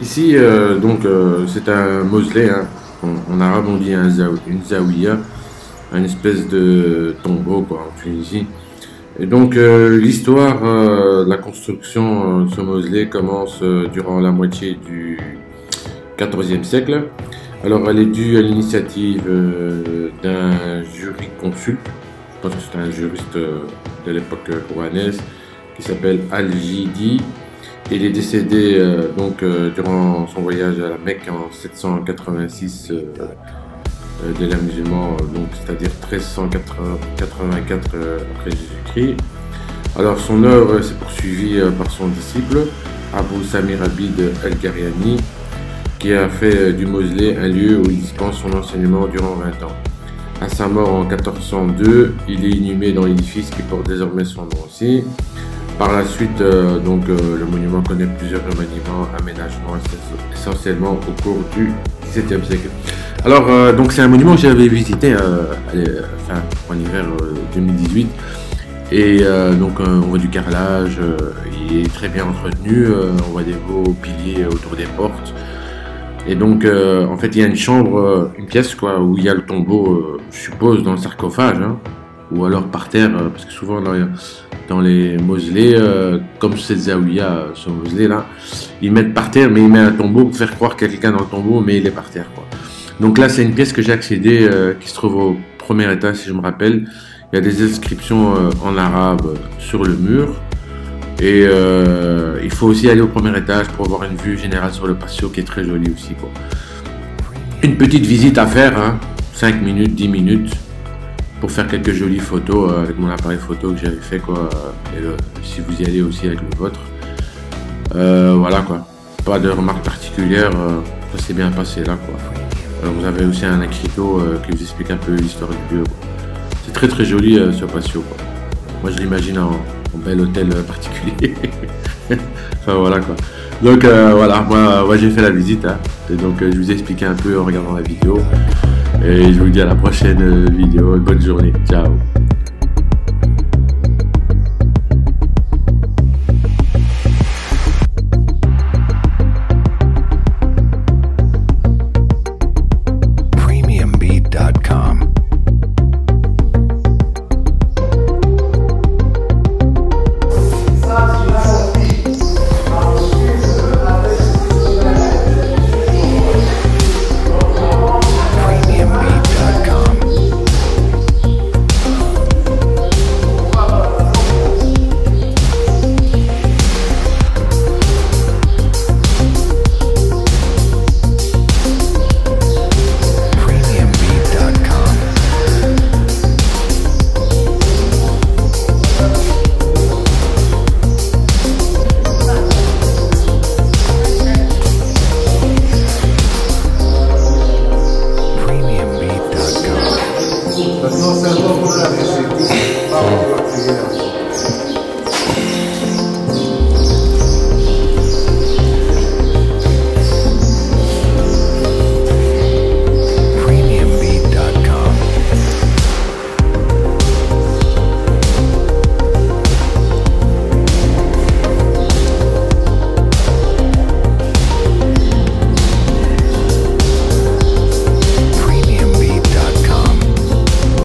Ici, c'est un mausolée, hein. En arabe on dit une zawiyah, une espèce de tombeau quoi, en Tunisie. Et donc l'histoire de la construction de ce mausolée commence durant la moitié du XIVe siècle. Alors elle est due à l'initiative d'un jurisconsulte, je pense que c'est un juriste de l'époque roumanaise, qui s'appelle Al-Jidi. Il est décédé durant son voyage à la Mecque en 786 de l'ère musulmane, c'est-à-dire 1384 après Jésus-Christ. Alors son œuvre s'est poursuivie par son disciple Abu Samir Abid al-Ghariani, qui a fait du mausolée un lieu où il dispense son enseignement durant 20 ans. À sa mort en 1402, il est inhumé dans l'édifice qui porte désormais son nom aussi. Par la suite, le monument connaît plusieurs remaniements, aménagements, essentiellement au cours du XVIIe siècle. Alors, c'est un monument que j'avais visité en hiver 2018. Et on voit du carrelage, il est très bien entretenu, on voit des beaux piliers autour des portes. Et donc, il y a une chambre, une pièce quoi, où il y a le tombeau, je suppose, dans le sarcophage, hein, ou alors par terre, parce que souvent dans les mausolées, comme c'est Zawiyah, ce mausolée là, ils mettent par terre, mais ils mettent un tombeau pour faire croire qu'il y a quelqu'un dans le tombeau, mais il est par terre quoi. Donc là c'est une pièce que j'ai accédée, qui se trouve au premier étage si je me rappelle. Il y a des inscriptions en arabe sur le mur, et il faut aussi aller au premier étage pour avoir une vue générale sur le patio qui est très jolie aussi quoi. Une petite visite à faire, hein, 5 minutes, 10 minutes. Pour faire quelques jolies photos avec mon appareil photo que j'avais fait quoi, et si vous y allez aussi avec le vôtre, voilà quoi, pas de remarques particulières, ça s'est bien passé là quoi. Alors vous avez aussi un écriteau qui vous explique un peu l'histoire du lieu. C'est très très joli ce patio quoi. Moi je l'imagine en bel hôtel particulier. Enfin voilà quoi. Donc voilà, moi j'ai fait la visite hein, et donc je vous ai expliqué un peu en regardant la vidéo. Et je vous dis à la prochaine vidéo, bonne journée, ciao.